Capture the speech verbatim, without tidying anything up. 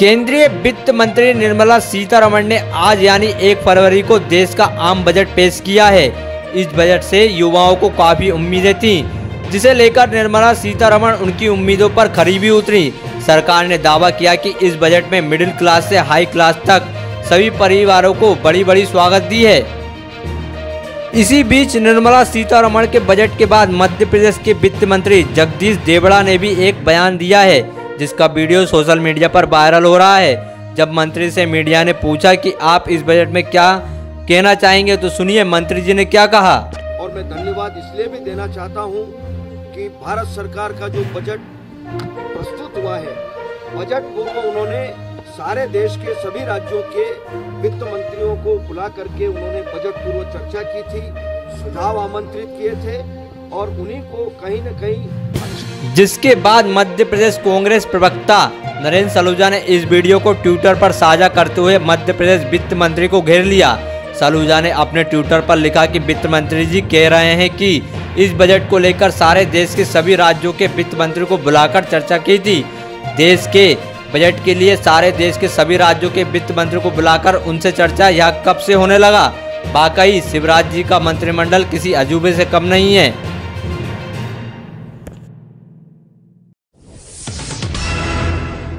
केंद्रीय वित्त मंत्री निर्मला सीतारमण ने आज यानी एक फरवरी को देश का आम बजट पेश किया है। इस बजट से युवाओं को काफी उम्मीदें थीं, जिसे लेकर निर्मला सीतारमण उनकी उम्मीदों पर खरी भी उतरी। सरकार ने दावा किया कि इस बजट में मिडिल क्लास से हाई क्लास तक सभी परिवारों को बड़ी बड़ी स्वागत दी है। इसी बीच निर्मला सीतारमण के बजट के बाद मध्य प्रदेश के वित्त मंत्री जगदीश देवड़ा ने भी एक बयान दिया है, जिसका वीडियो सोशल मीडिया पर वायरल हो रहा है। जब मंत्री से मीडिया ने पूछा कि आप इस बजट में क्या कहना चाहेंगे, तो सुनिए मंत्री जी ने क्या कहा। और मैं धन्यवाद इसलिए भी देना चाहता हूं कि भारत सरकार का जो बजट प्रस्तुत हुआ है, बजट पूर्व उन्होंने सारे देश के सभी राज्यों के वित्त मंत्रियों को बुला करके उन्होंने बजट पूर्व चर्चा की थी, सुझाव आमंत्रित किए थे और उन्हीं को कहीं न कहीं, जिसके बाद मध्य प्रदेश कांग्रेस प्रवक्ता नरेंद्र सलूजा ने इस वीडियो को ट्विटर पर साझा करते हुए मध्य प्रदेश वित्त मंत्री को घेर लिया। सलूजा ने अपने ट्विटर पर लिखा कि वित्त मंत्री जी कह रहे हैं कि इस बजट को लेकर सारे देश के सभी राज्यों के वित्त मंत्री को बुलाकर चर्चा की थी। देश के बजट के लिए सारे देश के सभी राज्यों के वित्त मंत्री को बुलाकर उनसे चर्चा यह कब से होने लगा। वाकई शिवराज जी का मंत्रिमंडल किसी अजूबे से कम नहीं है।